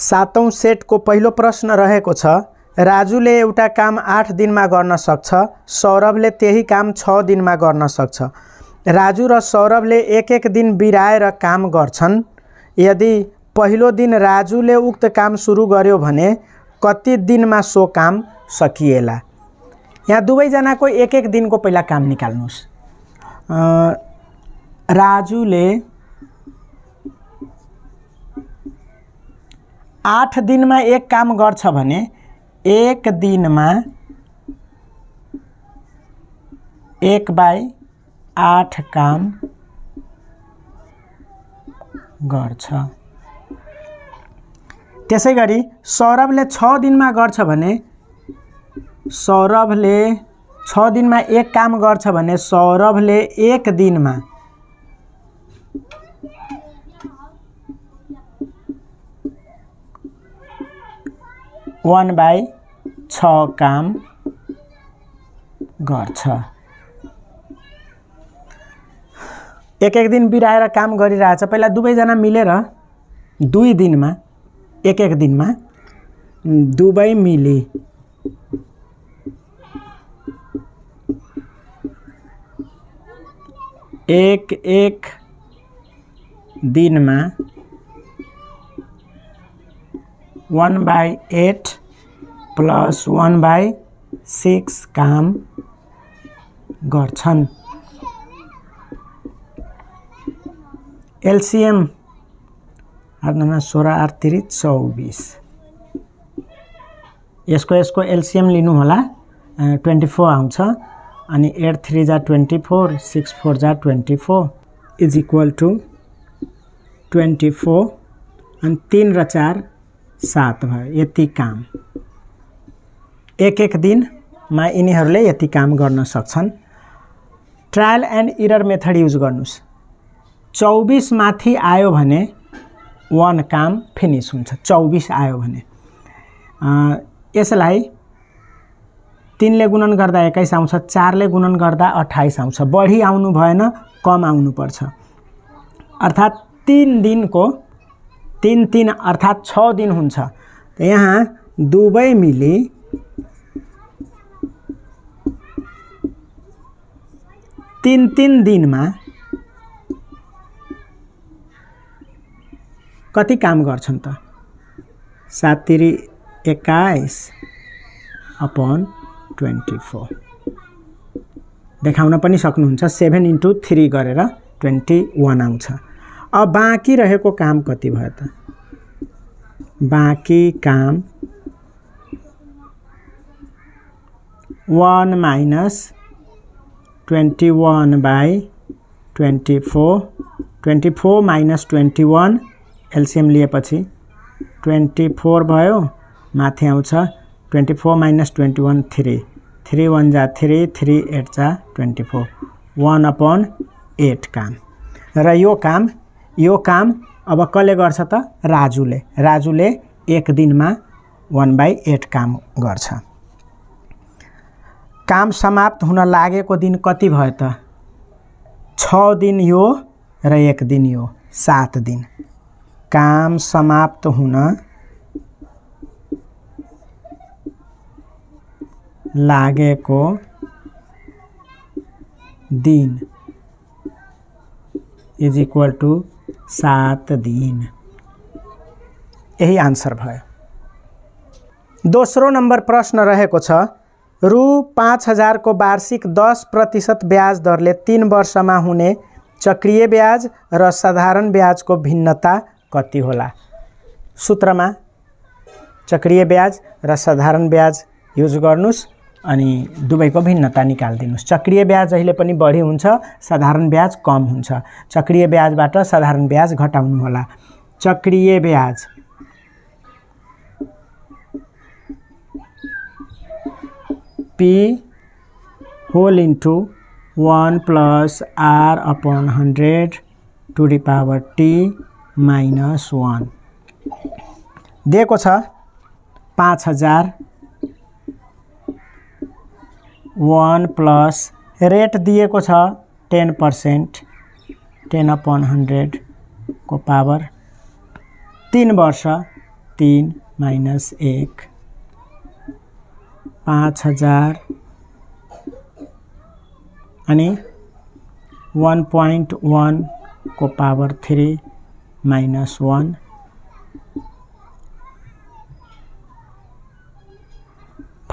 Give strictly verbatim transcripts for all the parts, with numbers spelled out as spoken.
सातौं सेट को पहिलो प्रश्न रहेको छ राजुले एउटा काम आठ दिन में गर्न सक्छ सौरभले त्यही काम छ दिन में गर्न सक्छ। राजू र सौरभले एक एक दिन बिराएर काम गर्छन्। यदि पहिलो दिन राजुले उक्त काम सुरु गर्यो भने कति दिन में सो काम सकिएला। यहाँ दुवैजना को एक एक दिन को पहिला काम निकाल्नुस्। राजुले आठ दिन में एक काम गर्छ भने एक दिन में एक बाई आठ काम गर्छ। त्यसैगरी सौरभले छ दिन में गर्छ भने सौरभले छ दिन में एक काम गर्छ भने सौरभले एक दिन में वन बाई छ काम गर्छ। एक एक दिन बिराएर काम गरिरहेछ। पहिला दुवैजना मिलेर दुई दिन में एक एक दिन में दुवै मिली एक एक दिन में one by eight plus one by six काम गर्छन्। एलसीएम आठ नौ सोलह आठ तिर चौबीस इसको इसको एलसीएम लिनु होला ट्वेंटी फोर आउँछ। अनि एट थ्री जा ट्वेंटी फोर सिक्स फोर जा twenty four is equal to twenty four अनि तीन र चार सात भयो। यति काम एक एक दिन में यिनीहरूले यति काम गर्न सक्छन्। Trial and error method use गर्नुस्। चौबीस माथि आयो भने वन काम फिनिश हुन्छ। चौबीस आयो भने यसलाई तीन ले गुणन गर्दा एक्कीस आउँछ, चार ले गुणन गर्दा अट्ठाइस आउँछ। बढी आउनु भएन, कम आउनु पर्छ। अर्थात तीन दिन को तीन तीन अर्थात छ दिन हुन्छ। यहाँ दुबै मिली तीन तीन दिन में कति काम गर्छन् त सात तिरी एक्काइस अपन ट्वेंटी फोर देखाउन पनि सक्नुहुन्छ। सेभेन इंटू थ्री गरेर ट्वेंटी वन आउँछ। अब बाँकी रहेको काम कति भयो त? बाँकी काम one minus twenty one by twenty four twenty four minus twenty one LCM लिएपछि ट्वेंटी फोर भयो। माथि आउँछ twenty four minus twenty one three three one जा थ्री थ्री एट जा twenty four one upon eight काम। र यो काम यो काम अब कसले गर्छ त? राजुले। राजुले एक दिन में वन बाई एट काम गर्छ। काम समाप्त हुन लागेको दिन कति भयो त? छ दिन यो र एक दिन यो सात दिन। काम समाप्त हुन लागेको दिन इज इक्वल टू सात दिन। यही आंसर भयो। दोस्रो नंबर प्रश्न रहेको छ रु पाँच हजार को वार्षिक दस प्रतिशत ब्याज दरले तीन वर्ष में हुने चक्रीय ब्याज र साधारण ब्याज को भिन्नता कति होला? सूत्र में चक्रीय ब्याज र साधारण ब्याज यूज गर्नुस् अनि दुबईको भिन्नता निकाल दिनुस्। चक्रीय ब्याज अहिले पनि बढी हुन्छ, साधारण ब्याज कम हुन्छ। चक्रीय ब्याजबाट साधारण ब्याज घटाउनु होला। चक्रीय ब्याज P whole into one plus R upon hundred to the power T minus one दिएको छ। पाँच हजार वन प्लस रेट दिएको छ ten percent ten upon hundred को पावर तीन वर्ष तीन माइनस एक, पाँच हज़ार अनि वन पॉइंट वन को power three minus one,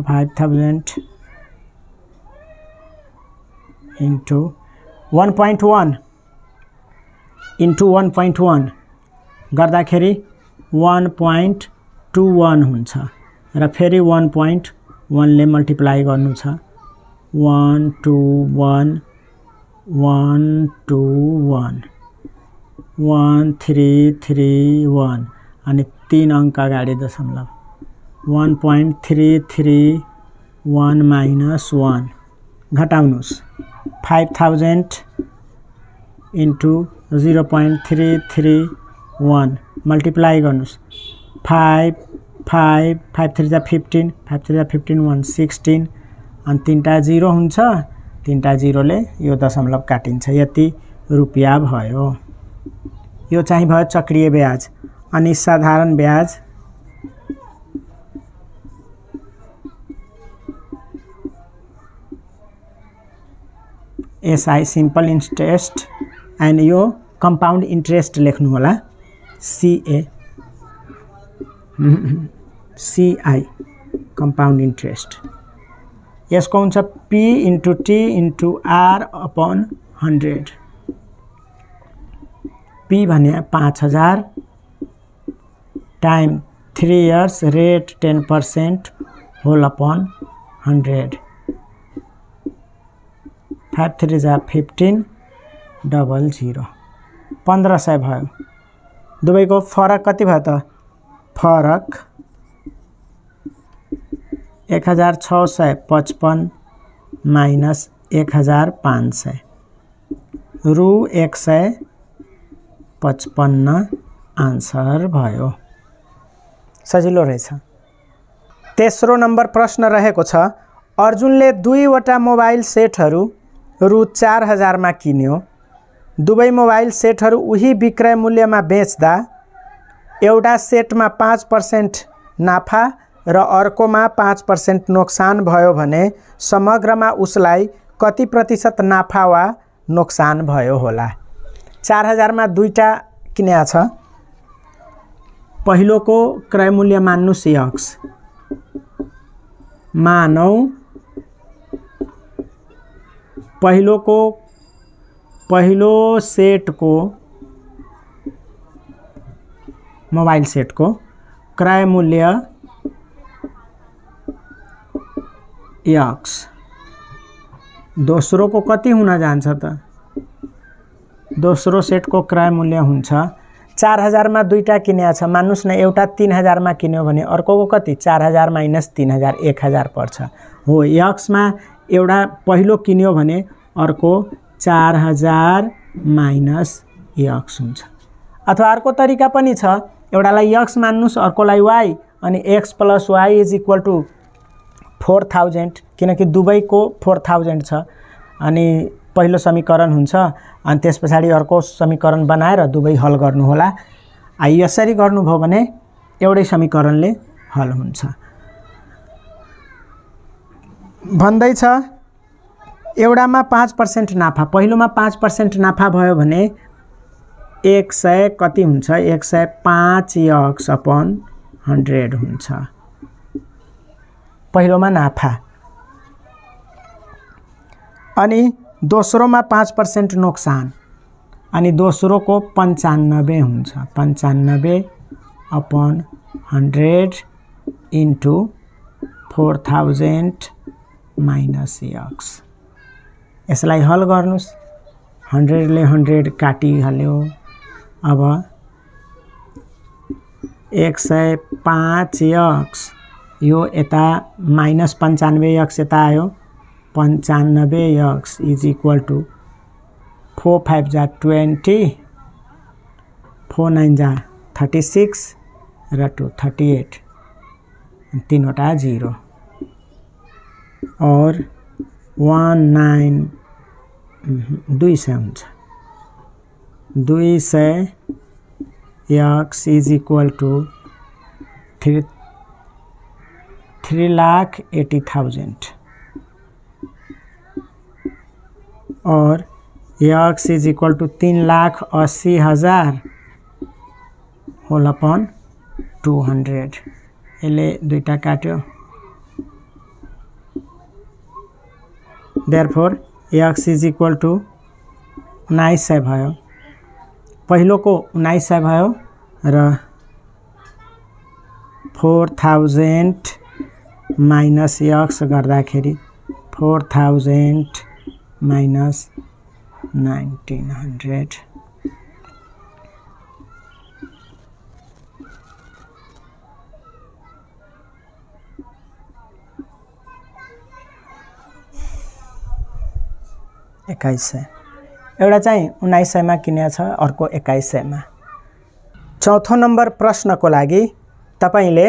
five thousand into one point one into one point one गर्दाखेरि वन पॉइंट टू वन हुन्छ र फेरि वन पॉइंट वनले मल्टिप्लाई गर्नु छ, one two one one two one one three three one अनि तीन अंक अगाडि दशमलव, one point three three one minus one घटाउनुस्, five thousand into zero point three three one multiply गर्नुस्, फाइव फाइव फाइव थ्री जा फिफ्टीन, फाइव थ्री जा fifteen one sixteen अनि तीनटा जीरो हुन्छ, तीनटा जीरोले यो दशमलव काटिन्छ, यति रुपैयाँ भयो। यो चाहिँ भयो चक्रीय ब्याज। अनि साधारण ब्याज एसआई सिम्पल इन्ट्रेस्ट एन्ड यो कम्पाउन्ड इन्ट्रेस्ट लेख्नु होला, सीए सीआई कम्पाउन्ड इन्ट्रेस्ट। यसको हुन्छ P into T into R upon hundred, P भने पाँच हजार, time three years, rate ten percent, whole upon hundred, five three जा फिफ्टीन डबल जीरो पंद्रह सौ भो। दुबई को फरक कति भयो त? फरक एक हज़ार छ सौ पचपन माइनस एक हज़ार पाँच सौ रु एक सौ पचपन्न आंसर भयो। सजिलो रहेछ। तेस्रो नंबर प्रश्न रहेको छ, अर्जुनले दुईवटा मोबाइल सेटहरू रु चार हजार में किन्यो, दुवै मोबाइल सेटहरू उही विक्रय मूल्य में बेच्दा एउटा सेट में पाँच पर्सेंट नाफा र अर्कोमा पाँच पर्सेंट नोक्सान भयो भने समग्रमा उसलाई कति प्रतिशत नाफा वा नोक्सान भयो होला? चार हजार में दुईटा किन्या छ, पहिलो को क्रय मूल्य मान्नु सियक्स, मानौ पहिलो को पहिलो सेट को मोबाइल सेट को क्रय मूल्य एक्स, दोस्रो को कति हुन जान्छ त? दोस्रो सेट को क्रय मूल्य हुन्छ चार हजार में दुईटा किन्या छ, मान्नुस् न एउटा तीन हजार में किन्यो भने अर्को को कति? चार हजार माइनस तीन हजार एक हजार पर्छ हो। एक्स में एउटा पहिलो किन्यो भने अर्को चार हजार माइनस एक्स हुन्छ। अथवा अर्को तरिका पनि छ, एउटालाई एक्स मान्नुस् अर्कोलाई वाई अनि x plus Y is equal to four thousand, किनकि दुबई को फोर थाउजेंड छ अनि पहिलो समीकरण हुन्छ अनि त्यस पछाडी अर्को समीकरण बनाएर दुबई हल गर्नु होला। यसरी गर्नुभयो भने एउटै समीकरणले हल हुन्छ। भन्दै छ एउटामा पाँच पर्सेंट नाफा, पहिलोमा पाँच पर्सेंट नाफा भयो भने एक सय कति हुन्छ? एक सय पाँच एक्स अपन हंड्रेड हुन्छ पहिलोमा नाफा। अनि दोस्रोमा पाँच पर्सेंट नोक्सान अनि दोस्रो को पंचानब्बे हुन्छ, पंचानब्बे upon hundred into four thousand minus X. यसलाई हल गर्नुस्, हंड्रेडले हंड्रेड काटिहाल्यो, अब एक सय पाँच एक्स यो यता माइनस पंचानब्बे एक्स यता आयो, पंचानब्बे X is equal to four five जा ट्वेंटी, फोर नाइन जा थर्टी सिक्स र टू थर्टी एट, तीनवटा जीरो और वन नाइन दुई सौ हुन्छ, दुई सौ X is equal to three three lakh eighty thousand और यक्स इज इक्वल टू तीन लाख अस्सी हज़ार होल अपन टू हंड्रेड एले दुईटा काट्यो therefore X is equal to उन्नाइस सौ भयो पहिलो को उन्नाइस सौ भयो र फोर थाउजेंड माइनस यक्स गर्दाखेरि four thousand minus nineteen hundred एक्काइस सौ एउटा चाहिँ उन्नाइस सौ में किने छ अर्को एक्काइस सौ में। चौथों नंबर प्रश्न को लागि तपाईले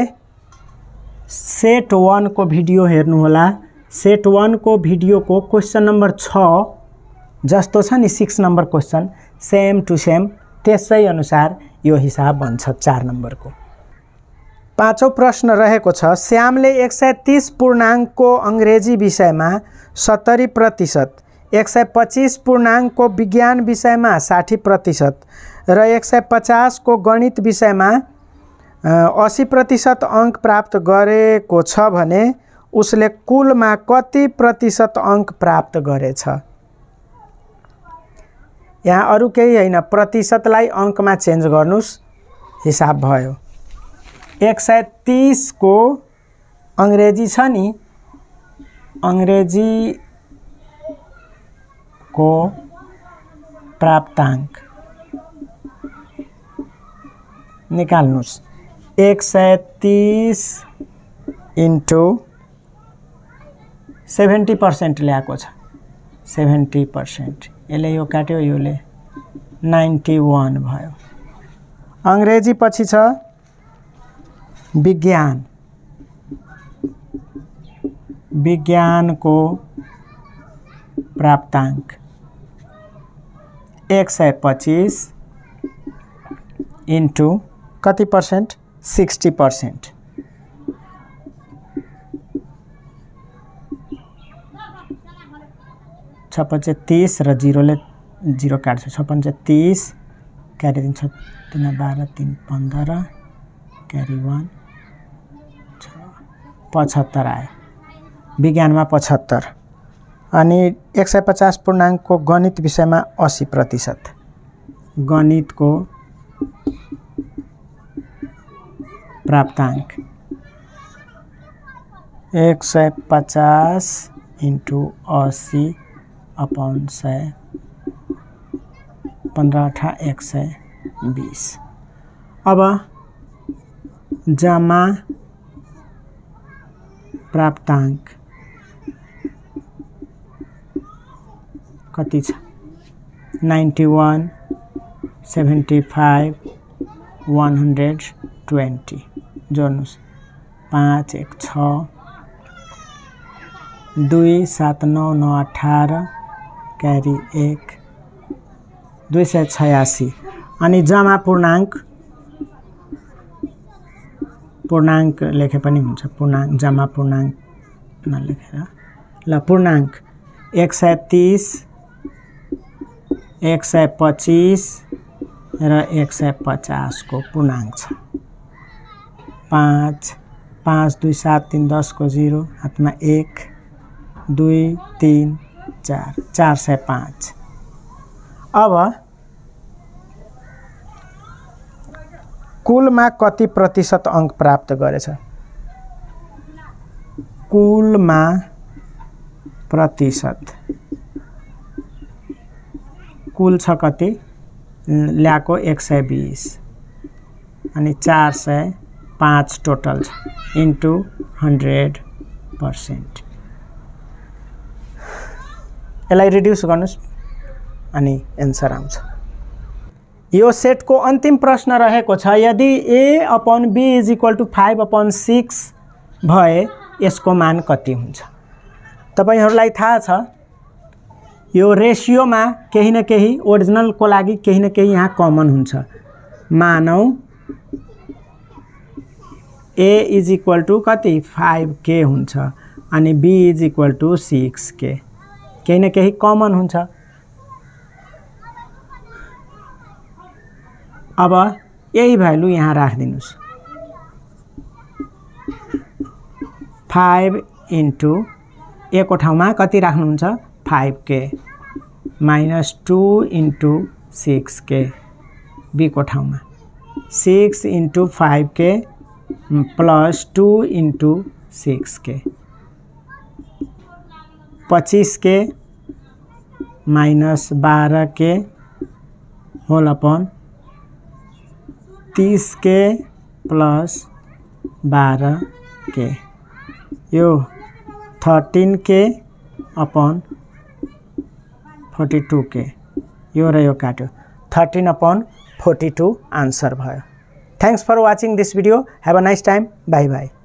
सेट वन को भिडियो हेर्नुहोला। सेट वन को भिडियो को क्वेश्चन नंबर छ जस्तो छ नि six number question same to same त्यसै अनुसार यो हिसाब बन्छ चार नंबर को। पाँचौं प्रश्न रहेको छ श्यामले एक सौ तीस पूर्णांक को अंग्रेजी विषय में सत्तरी प्रतिशत, एक सौ पच्चीस पूर्णांक को विज्ञान विषय में साठी प्रतिशत र एक सौ पचास को गणित विषय में अस्सी प्रतिशत अंक प्राप्त गरेको छ भने उसले कुल में कति प्रतिशत अंक प्राप्त गरेछ। यहाँ अरु केही हैन, प्रतिशतलाई अंक में चेंज गर्नुस् हिसाब भयो। एक सौ तीस को अंग्रेजी छ नि, अंग्रेजी को प्राप्तांक निकाल्नुस् एक सौ तीस इंटू सेवेन्टी पर्सेंट ल्याएको छ सेवेन्टी पर्सेंट यसले यो काट्यो योले नाइन्टी वन भयो। अंग्रेजी पछि छ विज्ञान, विज्ञान को प्राप्तांक एक सौ पच्चीस इंटू कति पर्सेंट सिक्सटी पर्सेंट छप्पन्चे तीस र जीरोले जीरो काट्छ छप्पन्चे तीस क्यारी दिन्छ तीन बाह्र तीन पंद्रह क्यारी वन छ पचहत्तर आयो विज्ञान में पचहत्तर अनि एक सौ पचास पूर्णांक को गणित विषय में अस्सी प्रतिशत गणित को प्राप्तांक एक सौ पचास इंटू अस्सी अपन सौ पंद्रह अठा एक सौ बीस। अब जमा प्राप्तांक कति छ ninety one seventy five one hundred twenty जोड्नुस् पाँच एक छ दुई सात नौ नौ अठारह कैरी एक दुई सौ छयासी अनि जमा पूर्णांक पूर्णांक लेखे पनि हुन्छ पूर्णांक जमा पूर्णांक नलेखेर ल पूर्णांक एक सौ तीस एक सौ पच्चीस र एक सौ पचास को पूर्णांक छ पाँच पाँच दुई सात तीन दस को जीरो हातमा एक दुई तीन चार चार सौ पाँच। अब कुल में कति प्रतिशत अंक प्राप्त गरेछ कुल में प्रतिशत कुल छ कति ल्याएको एक सौ बीस अनि चार सौ पाँच टोटल इंटू हंड्रेड पर्सेंट यसलाई रिड्यूस गर्नुस् अनि एन्सर आउँछ। यो सेट को अंतिम प्रश्न रहेको छ यदि A upon B is equal to five upon six भए यसको मान कति हुन्छ। तपाईहरुलाई थाहा छ यो रेशियो में केही न केही ओरिजिनल को लागि केही न केही यहाँ कमन हुन्छ। मानौ ए इज इक्वल टू कति फाइव के हुन्छ अनि B is equal to six K केही न केही कमन हुन्छ। अब यही भ्यालु यहाँ राखदिनुस् फाइव इन्टु ए को ठाउँमा कति राख्नुहुन्छ five K minus two into six K B को ठाउँमा six into five K plus two into six K पच्चीस के माइनस बारह के होल अपन तीस के प्लस बारह के यो थर्टीन के अपन फोर्टी टू के यो र यो काट्यो thirteen upon forty two answer भयो। Thanks for watching this video. Have a nice time. Bye bye.